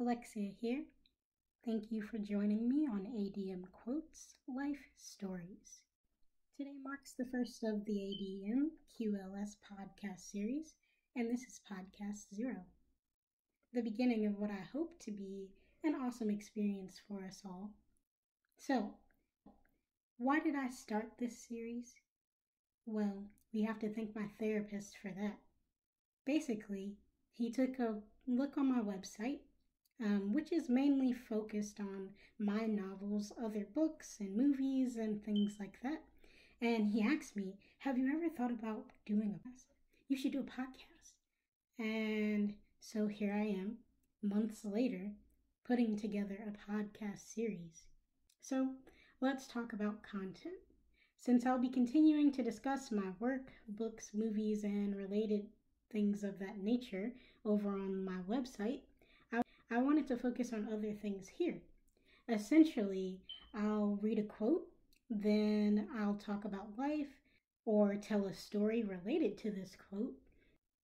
Alexia here. Thank you for joining me on ADM Quotes Life Stories. Today marks the first of the ADM QLS podcast series, and this is podcast 0. The beginning of what I hope to be an awesome experience for us all. So, why did I start this series? Well, we have to thank my therapist for that. Basically, he took a look on my website, which is mainly focused on my novels, other books, and movies, and things like that. And he asked me, have you ever thought about doing a podcast? You should do a podcast. And so here I am, months later, putting together a podcast series. So let's talk about content. Since I'll be continuing to discuss my work, books, movies, and related things of that nature over on my website, I wanted to focus on other things here. Essentially, I'll read a quote, then I'll talk about life or tell a story related to this quote,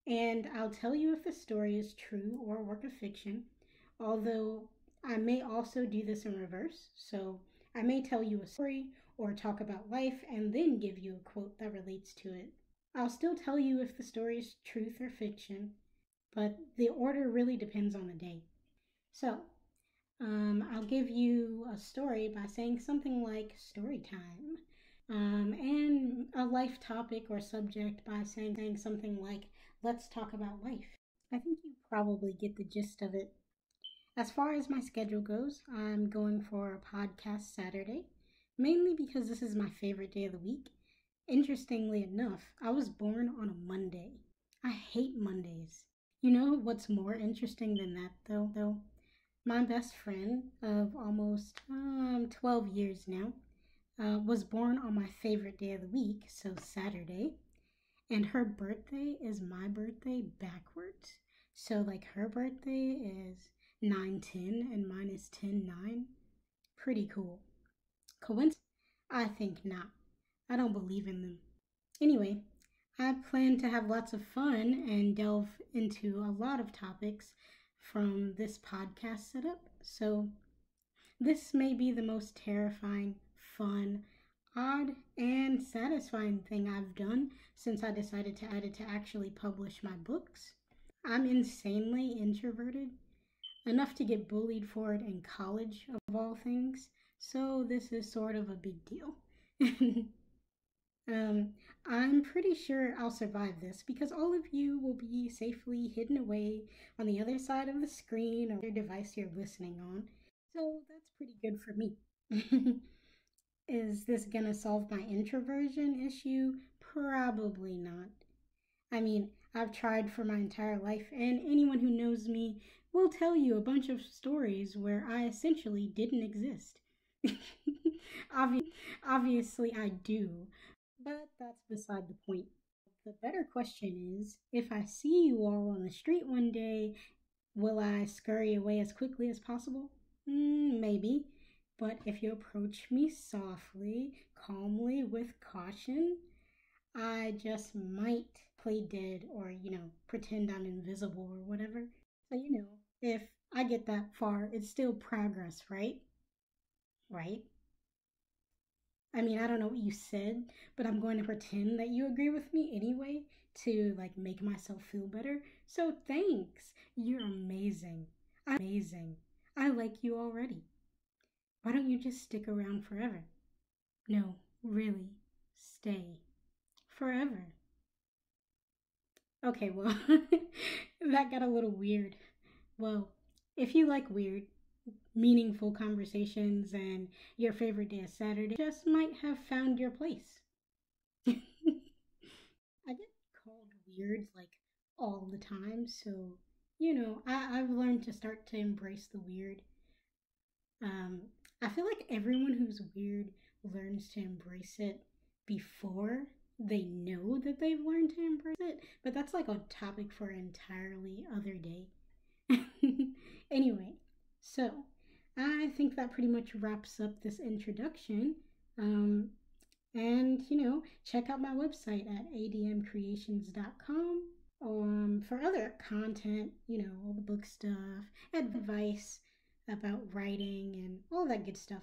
and I'll tell you if the story is true or a work of fiction, although I may also do this in reverse, so I may tell you a story or talk about life and then give you a quote that relates to it. I'll still tell you if the story is truth or fiction, but the order really depends on the day. So, I'll give you a story by saying something like story time, and a life topic or subject by saying something like, let's talk about life. I think you probably get the gist of it. As far as my schedule goes, I'm going for a podcast Saturday, mainly because this is my favorite day of the week. Interestingly enough, I was born on a Monday. I hate Mondays. You know what's more interesting than that, though? My best friend of almost 12 years now was born on my favorite day of the week, so Saturday, and her birthday is my birthday backwards. So, like, her birthday is 9/10 and mine is 10/9. Pretty cool. Coincidence? I think not. I don't believe in them. Anyway, I plan to have lots of fun and delve into a lot of topics from this podcast setup, so this may be the most terrifying, fun, odd, and satisfying thing I've done since I decided to actually publish my books. I'm insanely introverted, enough to get bullied for it in college, of all things, so this is sort of a big deal. I'm pretty sure I'll survive this because all of you will be safely hidden away on the other side of the screen or your device you're listening on. So that's pretty good for me. Is this gonna solve my introversion issue? Probably not. I mean, I've tried for my entire life, and anyone who knows me will tell you a bunch of stories where I essentially didn't exist. Obviously, I do. But that's beside the point. The better question is, if I see you all on the street one day, will I scurry away as quickly as possible? Maybe. But if you approach me softly, calmly, with caution, I just might play dead or, pretend I'm invisible or whatever. So, if I get that far, it's still progress, right? Right? I mean, I don't know what you said, but I'm going to pretend that you agree with me anyway to, make myself feel better. So thanks. You're amazing. Amazing. I like you already. Why don't you just stick around forever? No, really. Stay. Forever. Okay, well, that got a little weird. Well, if you like weird, meaningful conversations and your favorite day is Saturday, just might have found your place. I get called weird all the time, so I've learned to start to embrace the weird. I feel like everyone who's weird learns to embrace it before they know that they've learned to embrace it, but that's a topic for an entirely other day. Anyway, so, I think that pretty much wraps up this introduction. And, check out my website at admcreations.com for other content, you know, all the book stuff, advice about writing and all that good stuff,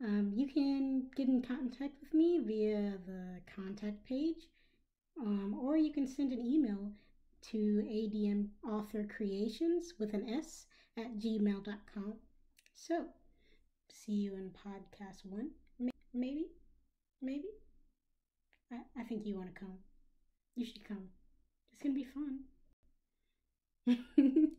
you can get in contact with me via the contact page, or you can send an email to admauthorcreations@gmail.com. So, see you in podcast one. Maybe. I think you want to come. You should come. It's going to be fun.